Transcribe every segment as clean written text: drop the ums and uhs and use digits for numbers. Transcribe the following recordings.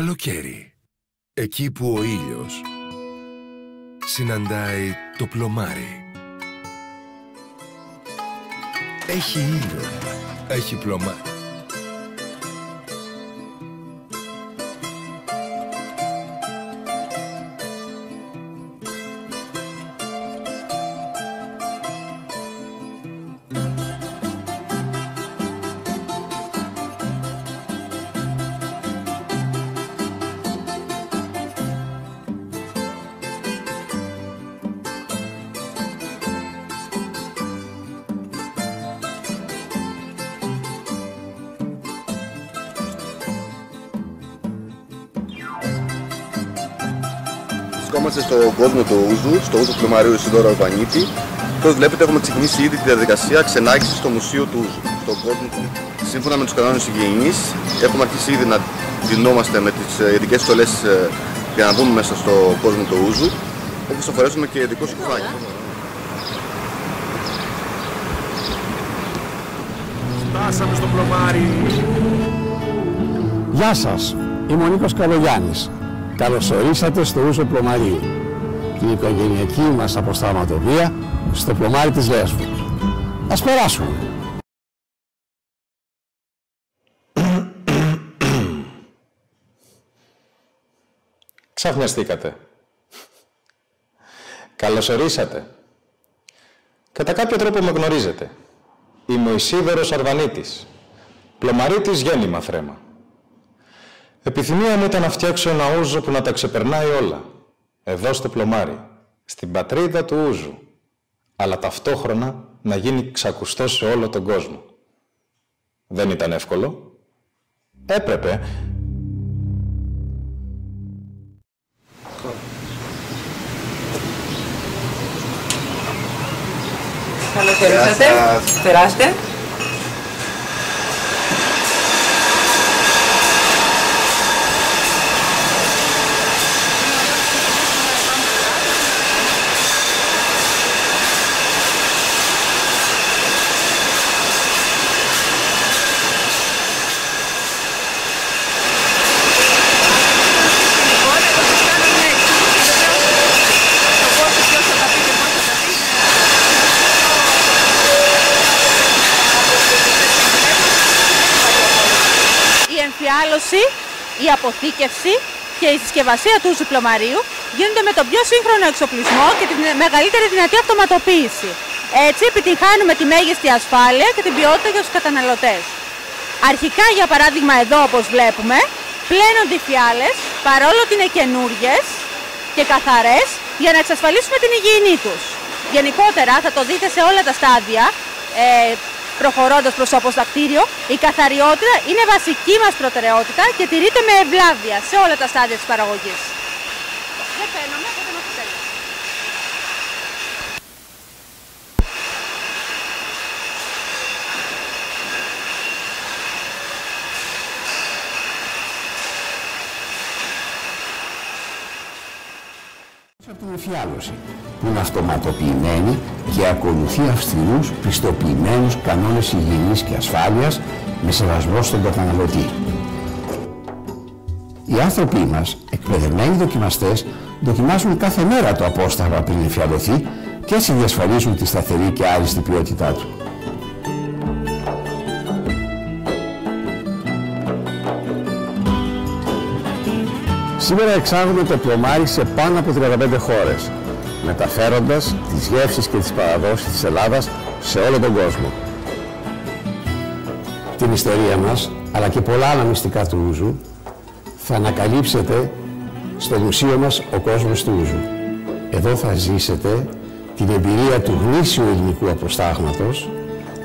καλοκαίρι. Εκεί που ο ήλιος συναντάει το πλωμάρι. Έχει ήλιο, έχει πλωμάρι. Είμαστε στον κόσμο του Ούζου, στο Ούζο Πλωμαρίου Ισιδώρου Αρβανίτη. Όπως βλέπετε, έχουμε ξεκινήσει ήδη τη διαδικασία ξενάγησης στο Μουσείο του Ούζου, στον κόσμο του. Σύμφωνα με τους κανόνες υγιεινής, έχουμε αρχίσει ήδη να ντυνόμαστε με τις ειδικές στολές για να δούμε μέσα στον κόσμο του Ούζου. Όπως θα φορέσουμε και ειδικό σκουφάκι. Φτάσαμε στο Πλωμάρι. Γεια σας, είμαι ο Νίκος Καλογιάννης. Καλώς ορίσατε στο Ούζο Πλωμαρίου, την οικογενειακή μας αποσταματοβία στο Πλωμάρι της Λέσβου. Ας περάσουμε. Ξαφνιαστήκατε. Καλώς ορίσατε. Κατά κάποιο τρόπο με γνωρίζετε. Είμαι ο Ισιδώρος Αρβανίτης, πλωμαρίτης γέννημα θρέμα. Επιθυμία μου ήταν να φτιάξω ένα ούζο που να τα ξεπερνάει όλα, εδώ στο Πλωμάρι, στην πατρίδα του ούζου, αλλά ταυτόχρονα να γίνει ξακουστό σε όλο τον κόσμο. Δεν ήταν εύκολο. Έπρεπε. Καλώς ήρθατε. Περάστε. Η αποθήκευση και η συσκευασία του ούζου πλωμαρίου γίνονται με τον πιο σύγχρονο εξοπλισμό και τη μεγαλύτερη δυνατή αυτοματοποίηση. Έτσι επιτυχάνουμε τη μέγιστη ασφάλεια και την ποιότητα για τους καταναλωτές. Αρχικά, για παράδειγμα, εδώ όπως βλέπουμε, πλένονται οι φιάλες παρόλο ότι είναι καινούργιες και καθαρές για να εξασφαλίσουμε την υγιεινή τους. Γενικότερα, θα το δείτε σε όλα τα στάδια, προχωρώντας προς το αποστακτήριο, η καθαριότητα είναι βασική μας προτεραιότητα και τηρείται με ευλάβεια σε όλα τα στάδια της παραγωγής. Δεν φαίνομαι, δεν μας θέλει. Από την εφιάλωση, που είναι αυτοματοποιημένη και ακολουθεί αυστηρούς πιστοποιημένους κανόνες υγιεινής και ασφάλειας με σεβασμό στον καταναλωτή. Οι άνθρωποι μας, εκπαιδευμένοι δοκιμαστές, δοκιμάζουν κάθε μέρα το απόσταγμα πριν εφιαλωθεί και έτσι διασφαλίζουν τη σταθερή και άριστη ποιότητά του. Σήμερα εξάγουμε το πλωμάρι σε πάνω από 35 χώρες, μεταφέροντας τις γεύσεις και τις παραδόσεις της Ελλάδας σε όλο τον κόσμο. Την ιστορία μας, αλλά και πολλά άλλα μυστικά του ούζου, θα ανακαλύψετε στο μουσείο μας «Ο κόσμος του ούζου». Εδώ θα ζήσετε την εμπειρία του γνήσιου ελληνικού αποστάγματος,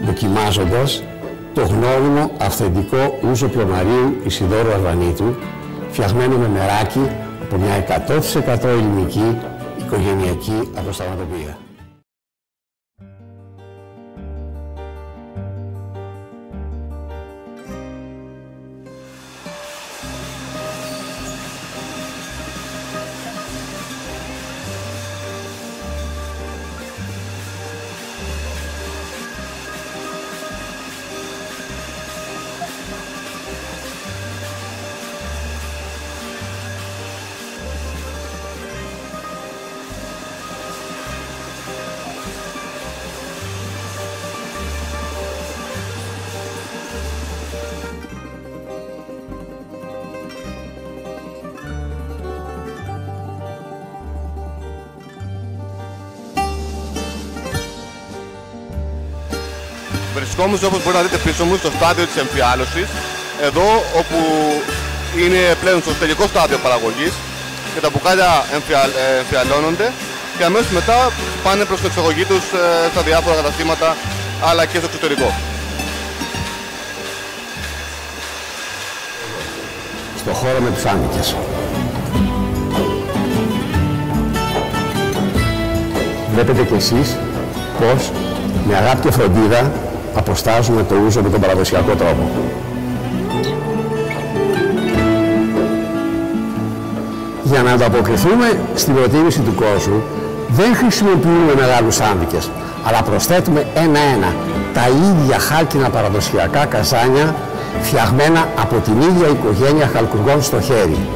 δοκιμάζοντας το γνώριμο αυθεντικό ούζο πλωμαρίου Ισιδώρου Αρβανίτου, φτιαγμένο με μεράκι από μια 100% ελληνική οικογενειακή αποσταγματοποιία. Βρισκόμουν, όπως μπορείτε να δείτε πίσω μου, στο στάδιο της εμφιάλωσης, εδώ όπου είναι πλέον στο τελικό στάδιο παραγωγής και τα μπουκάλια εμφιαλώνονται και αμέσως μετά πάνε προς την εξαγωγή τους στα διάφορα καταστήματα αλλά και στο εξωτερικό. Στο χώρο με τις άνοικες. Βλέπετε κι εσείς πως με αγάπη και φροντίδα αποστάζουμε το ούζο με τον παραδοσιακό τρόπο. Για να ανταποκριθούμε στην προτίμηση του κόσμου, δεν χρησιμοποιούμε μεγάλους άνδικες, αλλά προσθέτουμε ένα-ένα τα ίδια χάλκινα παραδοσιακά καζάνια φτιαγμένα από την ίδια οικογένεια χαλκουργών στο χέρι.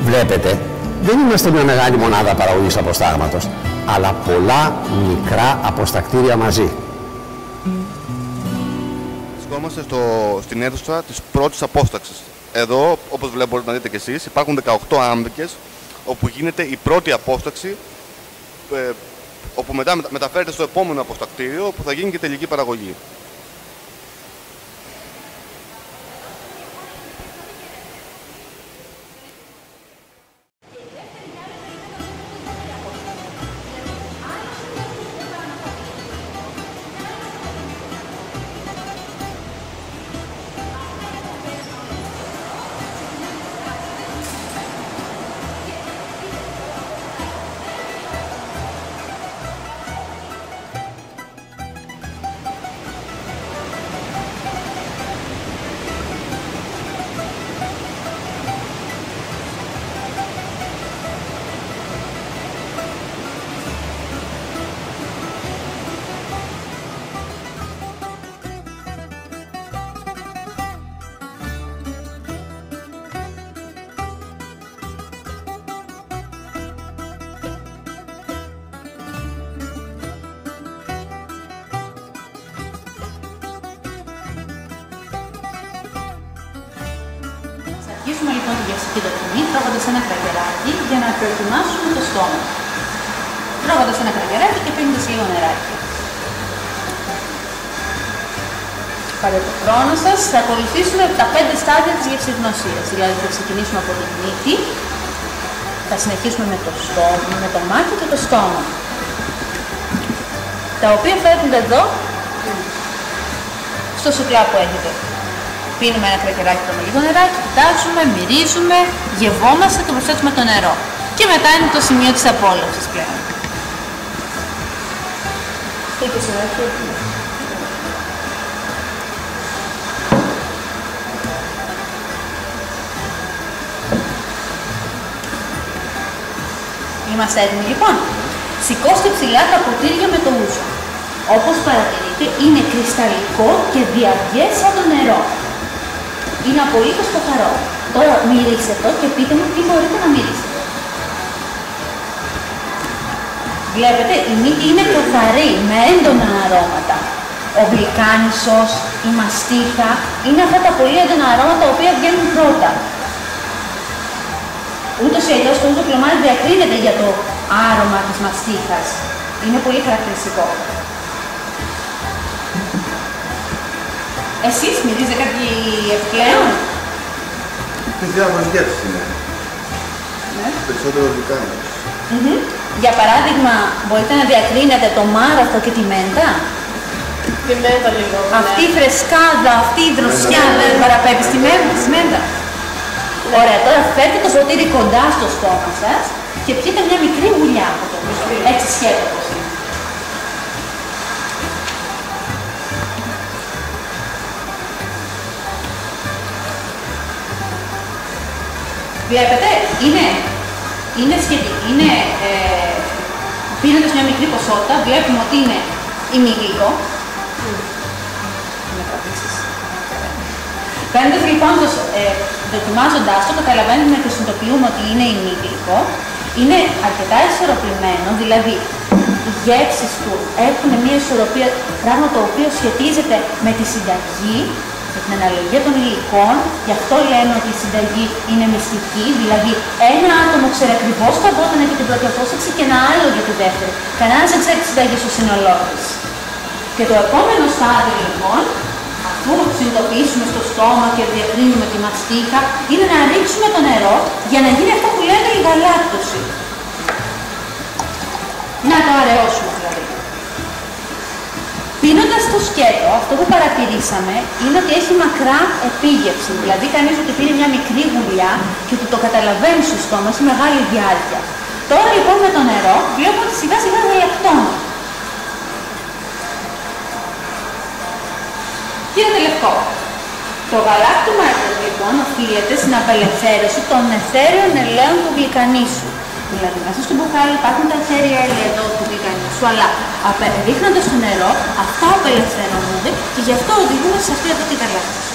Βλέπετε, δεν είμαστε μια μεγάλη μονάδα παραγωγής αποστάγματος, αλλά πολλά μικρά αποστακτήρια μαζί. Βρισκόμαστε στην αίθουσα της πρώτης απόσταξης. Εδώ, όπως μπορείτε να δείτε και εσείς, υπάρχουν 18 άμβικες, όπου γίνεται η πρώτη απόσταξη, όπου μετά μεταφέρεται στο επόμενο αποστακτήριο, όπου θα γίνει και τελική παραγωγή. Αρχίζουμε λοιπόν τη γευστική δοκιμή τρώγοντας ένα κραγεράκι για να προετοιμάσουμε το στόμα. Τρώγοντας ένα κραγεράκι και πίνοντας λίγο νεράκι. Πάρε το χρόνο σας, θα ακολουθήσουμε τα 5 στάδια της γευσιγνωσίας. Δηλαδή θα ξεκινήσουμε από την μύτη, θα συνεχίσουμε με το στόμα, με το μάτι και το στόμα. Τα οποία φέρνονται εδώ, στο σουκλά που έχετε. Πίνουμε ένα κρακεράκι με λίγο νεράκι, κοιτάζουμε, μυρίζουμε, γευόμαστε, το προσθέτουμε το νερό. Και μετά είναι το σημείο της απόλαυσης πλέον. Είμαστε έτοιμοι λοιπόν. Σηκώστε ψηλά τα ποτήρια με το ούζο. Όπως παρατηρείτε είναι κρυσταλλικό και διαυγές σαν το νερό. Είναι απολύτως καθαρό. Τώρα μυρίξτε το και πείτε μου τι μπορείτε να μυρίσετε. Βλέπετε, η μύτη είναι καθαρή, με έντονα αρώματα. Ο γλυκάνισος, η μαστίχα, είναι αυτά τα πολύ έντονα αρώματα τα οποία βγαίνουν πρώτα. Ούτως ή αλλιώς το ούζο πλωμάρι διακρίνεται για το άρωμα της μαστίχας. Είναι πολύ χαρακτηριστικό. Εσείς μυρίζετε κάτι ευκλαίων? Τις διάφορες γεύσεις είναι. Ναι. Περισσότερο γλυκάνος. Για παράδειγμα, μπορείτε να διακρίνετε το μάραθο και τη μέντα. Τη μέντα λίγο. Αυτή η φρεσκάδα, αυτή η δροσιά δεν παραπέμπει στη μέντα. Ωραία, τώρα φέρτε το ποτήρι κοντά στο στόμα σας και πιείτε μια μικρή γουλιά από το ούζο. Έτσι σχέτως. Βλέπετε, είναι σχετική, πίνοντας μια μικρή ποσότητα, βλέπουμε ότι είναι ημιγλυκό. Παίρνοντας λοιπόν, δοκιμάζοντάς το, καταλαβαίνουμε και συνειδητοποιούμε ότι είναι ημιγλυκό. Είναι αρκετά ισορροπημένο, δηλαδή οι γεύσεις του έχουν μια ισορροπία, πράγμα το οποίο σχετίζεται με τη συνταγή, την αναλογία των υλικών, γι' αυτό λέμε ότι η συνταγή είναι μυστική, δηλαδή ένα άτομο ξέρει ακριβώς τα πρώτα για την πρώτη απόσταξη και ένα άλλο για τη δεύτερη. Κανένας δεν ξέρει τη συνταγή στο σύνολό της. Και το επόμενο στάδιο συνειδητοποιήσουμε στο στόμα και διακρίνουμε τη μαστίχα, είναι να ρίξουμε το νερό για να γίνει αυτό που λέμε η γαλάκτωση. Να το αραιώσουμε δηλαδή. Πίνοντας το σκέτο, αυτό που παρατηρήσαμε είναι ότι έχει μακρά επίγευση. Δηλαδή, κανείς ότι πίνει μια μικρή γουλιά και ότι το καταλαβαίνει στο στόμα, έχει μεγάλη διάρκεια. Τώρα λοιπόν με το νερό βλέπω ότι σιγά σιγά γαλακτώνει. Γίνεται λευκό. Το γαλάκτωμα λοιπόν οφείλεται στην απελευθέρωση των εθέριων ελαίων του γλυκανίσου. Δηλαδή, μέσα στο μπουκάλι υπάρχουν τα εθέρια ελαία του γλυκανίσου, αλλά ρίχνοντας το νερό, αυτά απελευθερώνονται και γι' αυτό οδηγούμε σε αυτή εδώ την γαλάκτωση.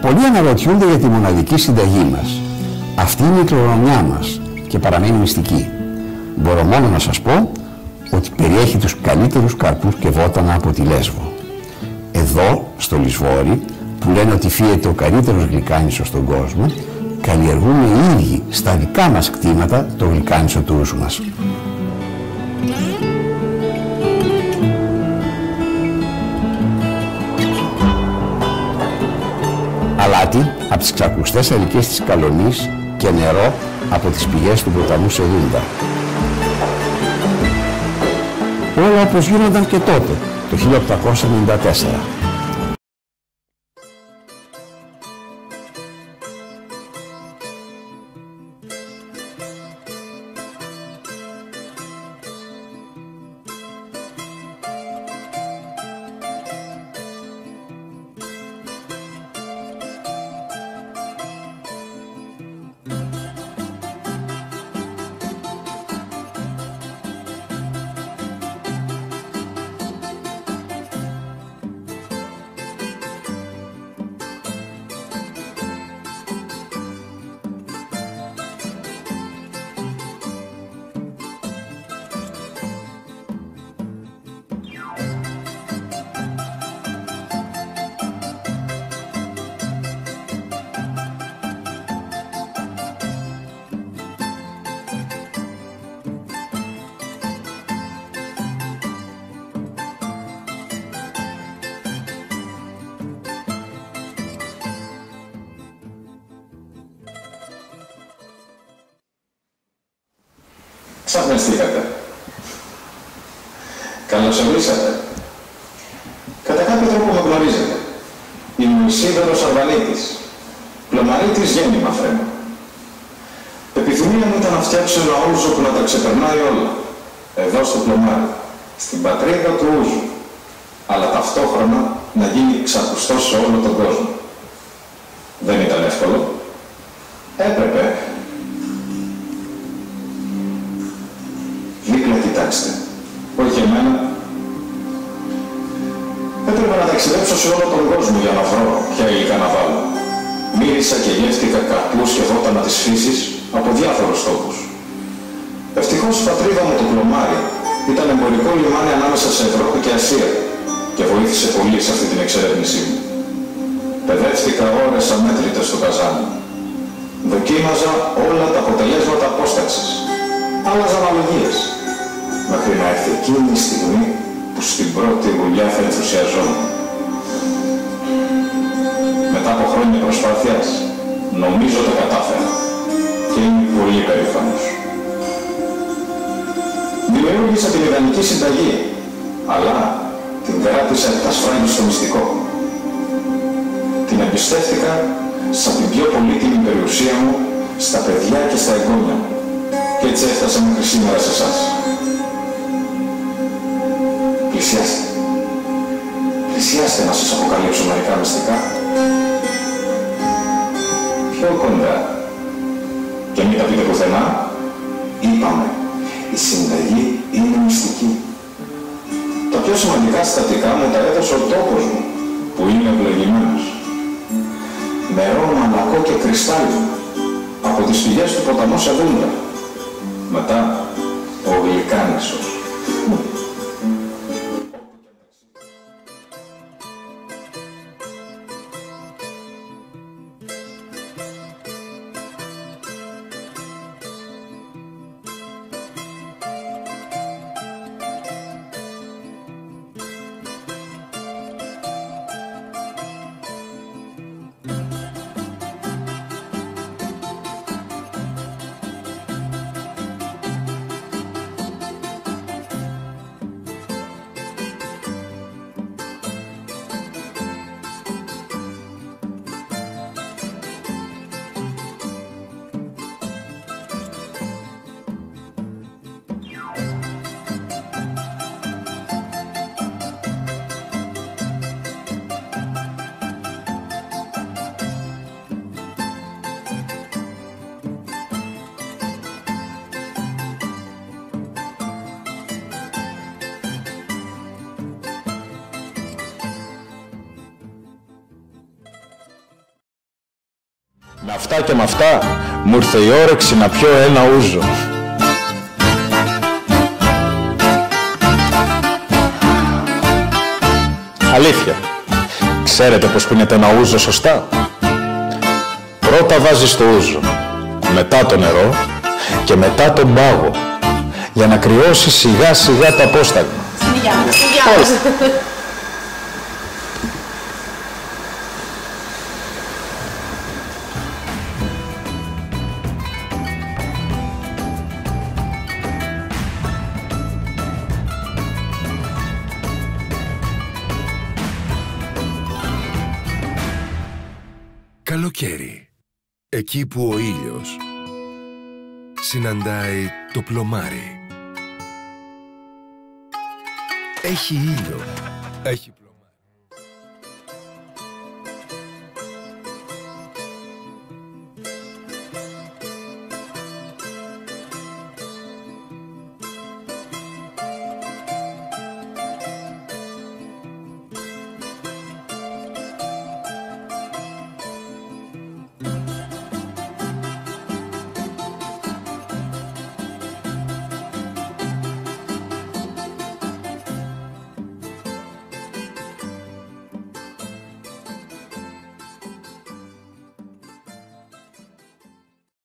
Πολλοί αναρωτιούνται για τη μοναδική συνταγή μας. Αυτή είναι η κληρονομιά μας και παραμένει μυστική. Μπορώ μόνο να σας πω ότι περιέχει τους καλύτερους καρπούς και βότανα από τη Λέσβο. Εδώ, στο Λισβόρι, που λένε ότι φύεται ο καλύτερος γλυκάνισος στον κόσμο, καλλιεργούμε οι ίδιοι στα δικά μας κτήματα το γλυκάνισο του Ούζου μας. Αλάτι από τις ξακουστές αλικές της Καλονής και νερό από τις πηγές του ποταμού Σεδούντα. Όλα όπως γίνονταν και τότε, το 1894. Ξαφνιστήκατε. Καλωσορίσατε. Κατά κάποιο τρόπο το γνωρίζετε. Είμαι ο Ισιδώρος Αρβανίτης. Πλωμαρίτης γέννημα φρέμα. Επιθυμία μου ήταν να φτιάξω ένα Ούζο που να τα ξεπερνάει όλα. Εδώ στο Πλωμάρι, στην πατρίδα του Ούζου. Αλλά ταυτόχρονα να γίνει ξακουστό σε όλο τον κόσμο. Δεν ήταν εύκολο. Έπρεπε. Δίπλα κοιτάξτε. Όχι εμένα. Έπρεπε να ταξιδέψω σε όλο τον κόσμο για να βρω ποια υλικά να βάλω. Μύρισα και γεύτηκα καρπούς και βότανα της φύσης από διάφορους τόπους. Ευτυχώς η πατρίδα μου το Πλωμάρι ήταν εμπορικό λιμάνι ανάμεσα σε Ευρώπη και Ασία και βοήθησε πολύ σε αυτή την εξερεύνησή μου. Παιδεύτηκα ώρες αμέτρητες στο καζάνι. Δοκίμαζα όλα τα αποτελέσματα απόσταξης. Άλλαζα αναλογίες. Μέχρι να έρθει εκείνη η στιγμή που στην πρώτη δουλειά θα ενθουσιαζόμουν. Μετά από χρόνια προσπάθειας, νομίζω το κατάφερα και είμαι πολύ περήφανος. Δημιούργησα την ιδανική συνταγή, αλλά την κράτησα επτασφράγη στο μυστικό. Την εμπιστεύτηκα σαν την πιο πολύτιμη περιουσία μου, στα παιδιά και στα εγγόνια μου. Και έτσι έφτασα μέχρι σήμερα σε εσάς. Πλησιάστε. Πλησιάστε να σας αποκαλύψω μερικά μυστικά. Πιο κοντά. Και μην τα πείτε πουθενά. Είπαμε, η συνταγή είναι μυστική. Τα πιο σημαντικά συστατικά μου τα έδωσε ο τόπος μου, που είναι ευλογημένος. Νερό, μαλακό και κρυστάλλιο, από τις πηγές του ποταμού Σεδούντα. Μετά, ο γλυκάνησος. Με αυτά και με αυτά, μου ήρθε η όρεξη να πιω ένα ούζο. Αλήθεια, ξέρετε πως πίνετε ένα ούζο σωστά? Πρώτα βάζεις το ούζο, μετά το νερό και μετά τον πάγο, για να κρυώσει σιγά σιγά το απόσταγμα. Καλοκαίρι, εκεί που ο ήλιος συναντάει το Πλωμάρι. Έχει ήλιο, έχει